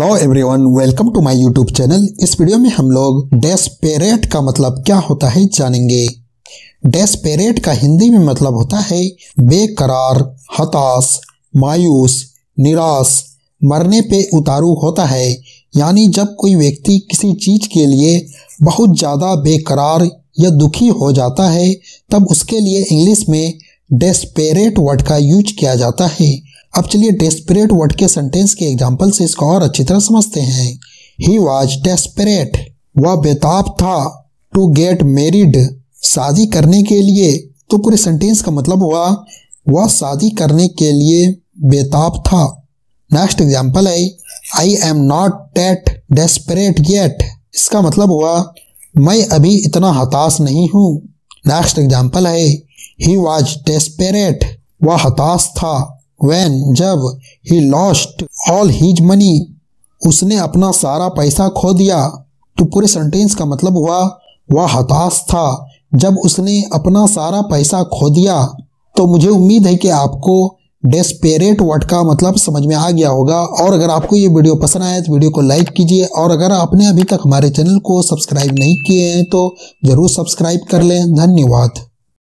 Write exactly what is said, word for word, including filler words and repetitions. Hello everyone, welcome to my YouTube channel. इस video में हम लोग डेस्पेरेट का मतलब क्या होता है जानेंगे। डेस्पेरेट का हिंदी में मतलब होता है बेकरार, हताश, मायूस, निराश, मरने पे उतारू होता है। यानी जब कोई व्यक्ति किसी चीज के लिए बहुत ज़्यादा बेकरार या दुखी हो जाता है तब उसके लिए इंग्लिश में डेस्पेरेट वर्ड का यूज किया जाता है। अब चलिए डेस्परेट वर्ड के सेंटेंस के एग्जाम्पल से इसको और अच्छी तरह समझते हैं। ही वॉज डेस्परेट, वह बेताब था, टू गेट मैरिड, शादी करने के लिए। तो पूरे सेंटेंस का मतलब हुआ वह शादी करने के लिए बेताब था। नेक्स्ट एग्जाम्पल है I am not that desperate yet, इसका मतलब हुआ मैं अभी इतना हताश नहीं हूँ। नेक्स्ट एग्जाम्पल है ही वॉज डेस्परेट, वह हताश था, When, जब he lost all his money, उसने अपना सारा पैसा खो दिया। तो पूरे सेंटेंस का मतलब हुआ वह हताश था जब उसने अपना सारा पैसा खो दिया। तो मुझे उम्मीद है कि आपको डेस्पेरेट वर्ड का मतलब समझ में आ गया होगा। और अगर आपको ये वीडियो पसंद आया तो वीडियो को लाइक कीजिए, और अगर आपने अभी तक हमारे चैनल को सब्सक्राइब नहीं किए हैं तो ज़रूर सब्सक्राइब कर लें। धन्यवाद।